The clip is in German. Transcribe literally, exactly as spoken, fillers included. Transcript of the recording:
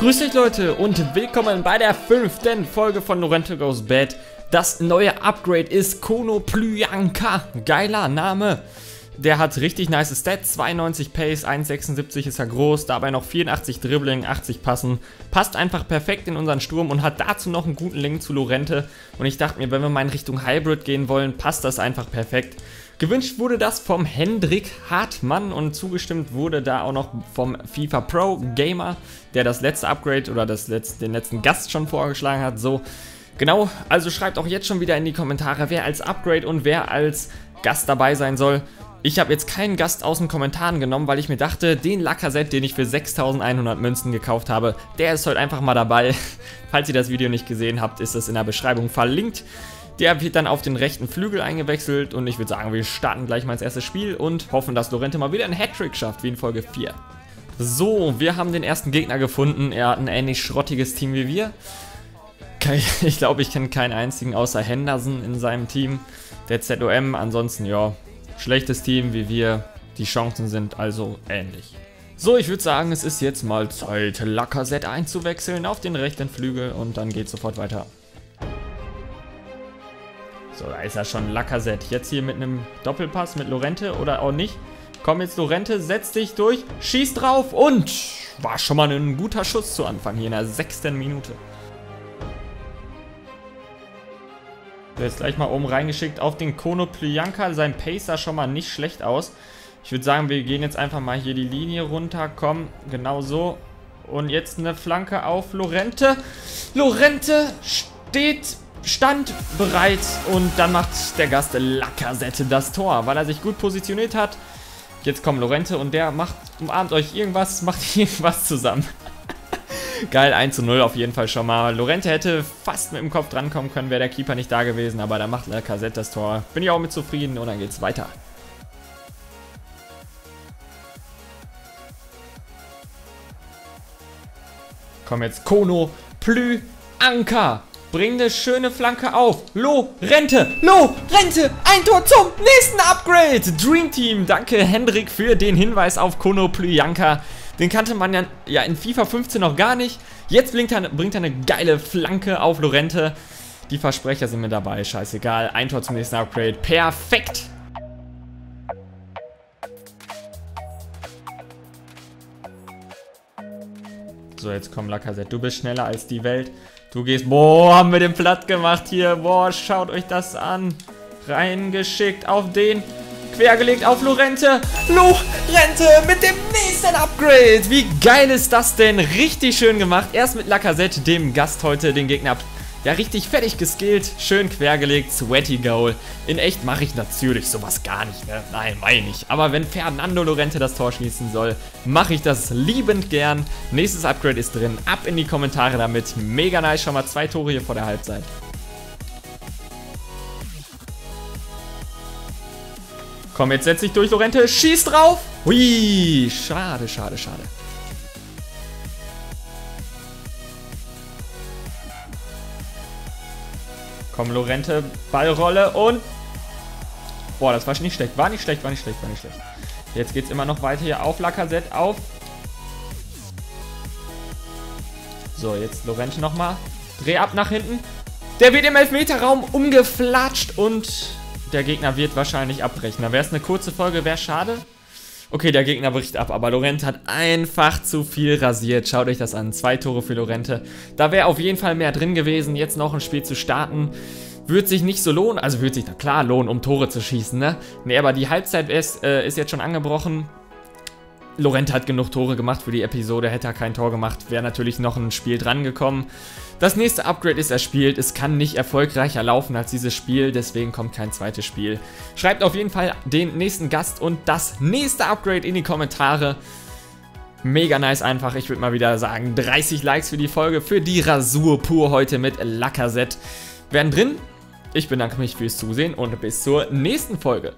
Grüß euch Leute und willkommen bei der fünften Folge von Llorente Goes Bad. Das neue Upgrade ist Konopluyanka. Geiler Name. Der hat richtig nice Stats, zweiundneunzig Pace, eins Komma sechsundsiebzig ist er groß, dabei noch vierundachtzig Dribbling, achtzig Passen. Passt einfach perfekt in unseren Sturm und hat dazu noch einen guten Link zu Llorente. Und ich dachte mir, wenn wir mal in Richtung Hybrid gehen wollen, passt das einfach perfekt. Gewünscht wurde das vom Hendrik Hartmann und zugestimmt wurde da auch noch vom FIFA Pro Gamer, der das letzte Upgrade oder das letzte, den letzten Gast schon vorgeschlagen hat. So, genau, also schreibt auch jetzt schon wieder in die Kommentare, wer als Upgrade und wer als Gast dabei sein soll. Ich habe jetzt keinen Gast aus den Kommentaren genommen, weil ich mir dachte, den Lacazette, den ich für sechstausendeinhundert Münzen gekauft habe, der ist heute einfach mal dabei. Falls ihr das Video nicht gesehen habt, ist das in der Beschreibung verlinkt. Der wird dann auf den rechten Flügel eingewechselt und ich würde sagen, wir starten gleich mal ins erste Spiel und hoffen, dass Llorente mal wieder einen Hattrick schafft, wie in Folge vier. So, wir haben den ersten Gegner gefunden. Er hat ein ähnlich schrottiges Team wie wir. Ich glaube, ich kenne keinen einzigen außer Henderson in seinem Team. Der Z O M, ansonsten, ja... Schlechtes Team wie wir, die Chancen sind also ähnlich. So, ich würde sagen, es ist jetzt mal Zeit, Lacazette einzuwechseln auf den rechten Flügel und dann geht sofort weiter. So, da ist er schon, Lacazette. Jetzt hier mit einem Doppelpass mit Llorente oder auch nicht. Komm jetzt Llorente, setz dich durch, schieß drauf und war schon mal ein guter Schuss zu Anfang hier in der sechsten Minute. Jetzt gleich mal oben reingeschickt auf den Konopluyanka. Sein Pacer schon mal nicht schlecht aus. Ich würde sagen, wir gehen jetzt einfach mal hier die Linie runter. Komm, genau so. Und jetzt eine Flanke auf Llorente. Llorente steht standbereit. Und dann macht der Gast Lacazette das Tor, weil er sich gut positioniert hat. Jetzt kommt Llorente und der macht, umarmt euch irgendwas, macht irgendwas zusammen. Geil, eins zu null auf jeden Fall schon mal. Llorente hätte fast mit dem Kopf drankommen können, wäre der Keeper nicht da gewesen, aber da macht Lacazette das Tor. Bin ich auch mit zufrieden und dann geht's weiter. Komm jetzt, Konopluyanka. Bring eine schöne Flanke auf. Llorente, Llorente, ein Tor zum nächsten Upgrade. Dream Team, danke Hendrik für den Hinweis auf Konopluyanka. Den kannte man ja, ja in FIFA fünfzehn noch gar nicht. Jetzt bringt er, bringt er eine geile Flanke auf Llorente. Die Versprecher sind mit dabei, scheißegal. Ein Tor zum nächsten Upgrade, perfekt. So, jetzt komm Lacazette, du bist schneller als die Welt. Du gehst, boah, haben wir den platt gemacht hier. Boah, schaut euch das an. Reingeschickt auf den... Quergelegt auf Llorente. Llorente mit dem nächsten Upgrade. Wie geil ist das denn? Richtig schön gemacht. Erst mit Lacazette, dem Gast heute, den Gegner. Ja, richtig fertig geskillt. Schön quergelegt. Sweaty Goal. In echt mache ich natürlich sowas gar nicht. Ne? Nein, meine ich. Aber wenn Fernando Llorente das Tor schießen soll, mache ich das liebend gern. Nächstes Upgrade ist drin. Ab in die Kommentare damit. Mega nice. Schon mal zwei Tore hier vor der Halbzeit. Komm, jetzt setz dich durch, Llorente. Schieß drauf. Hui, schade, schade, schade. Komm, Llorente, Ballrolle und... Boah, das war nicht schlecht. War nicht schlecht, war nicht schlecht, war nicht schlecht. Jetzt geht's immer noch weiter hier auf Lacazette, auf. So, jetzt Llorente nochmal. Dreh ab nach hinten. Der wird im Elfmeterraum umgeflatscht und... Der Gegner wird wahrscheinlich abbrechen. Da wäre es eine kurze Folge, wäre schade. Okay, der Gegner bricht ab, aber Llorente hat einfach zu viel rasiert. Schaut euch das an. Zwei Tore für Llorente. Da wäre auf jeden Fall mehr drin gewesen, jetzt noch ein Spiel zu starten. Würde sich nicht so lohnen, also würde sich da klar lohnen, um Tore zu schießen, ne? Ne, aber die Halbzeit ist, äh, ist jetzt schon angebrochen. Llorente hat genug Tore gemacht für die Episode, hätte er kein Tor gemacht, wäre natürlich noch ein Spiel dran gekommen. Das nächste Upgrade ist erspielt, es kann nicht erfolgreicher laufen als dieses Spiel, deswegen kommt kein zweites Spiel. Schreibt auf jeden Fall den nächsten Gast und das nächste Upgrade in die Kommentare. Mega nice einfach, ich würde mal wieder sagen, dreißig Likes für die Folge, für die Rasur pur heute mit Lacazette. Werden drin, ich bedanke mich fürs Zusehen und bis zur nächsten Folge.